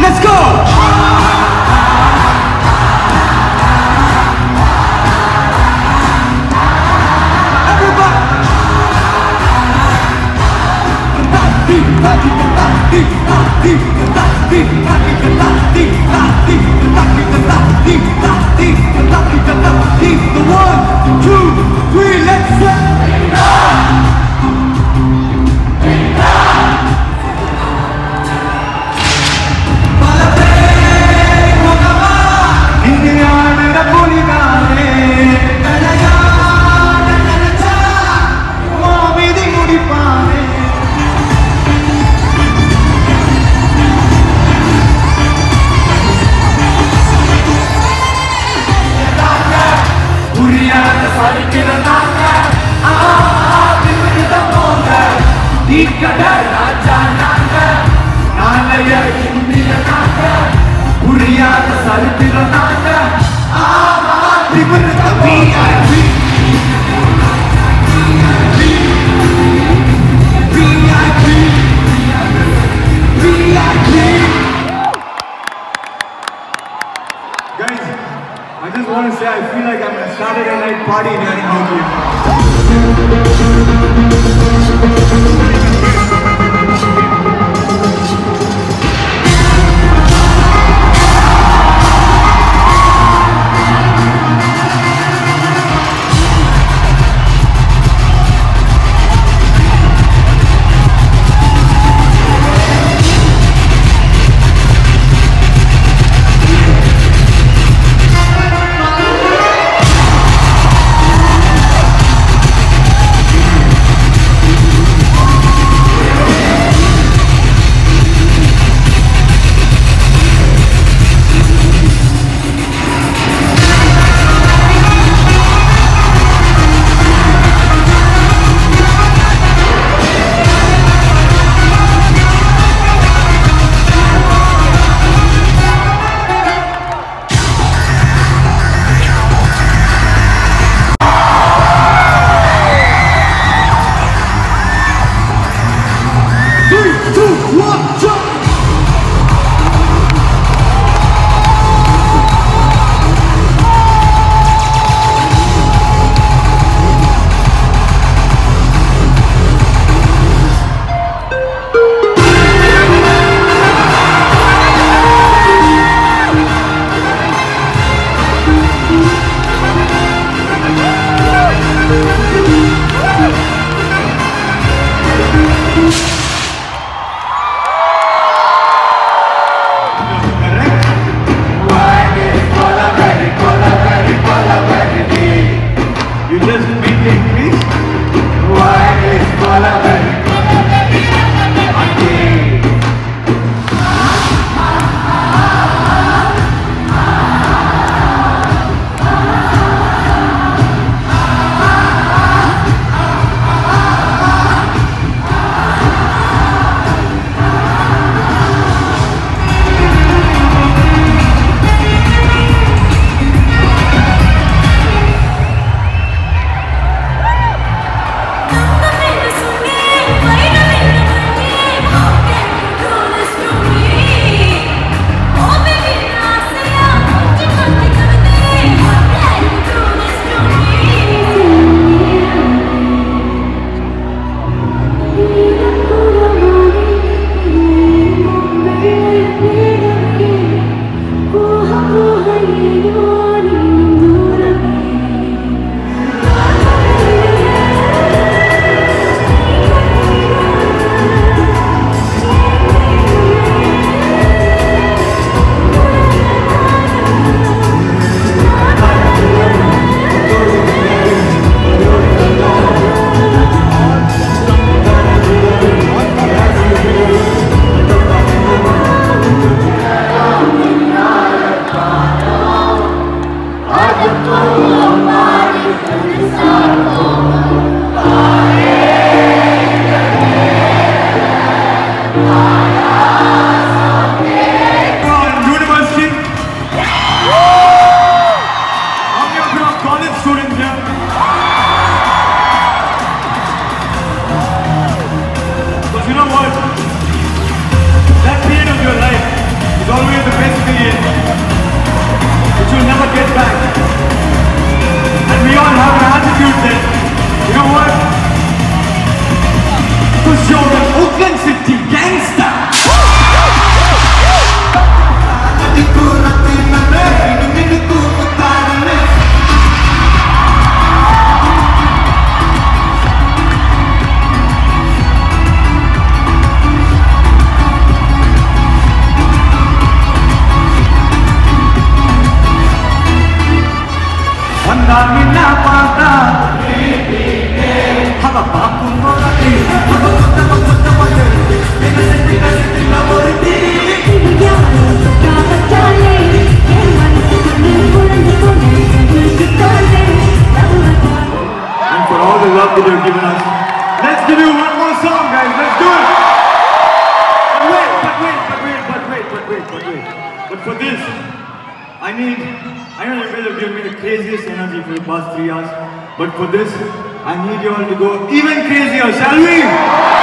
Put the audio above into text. Let's go! The 1, 2, 3, let's go! wait. But for this, I know you guys have given me the craziest energy for the past 3 hours. But for this, I need you all to go even crazier, shall we?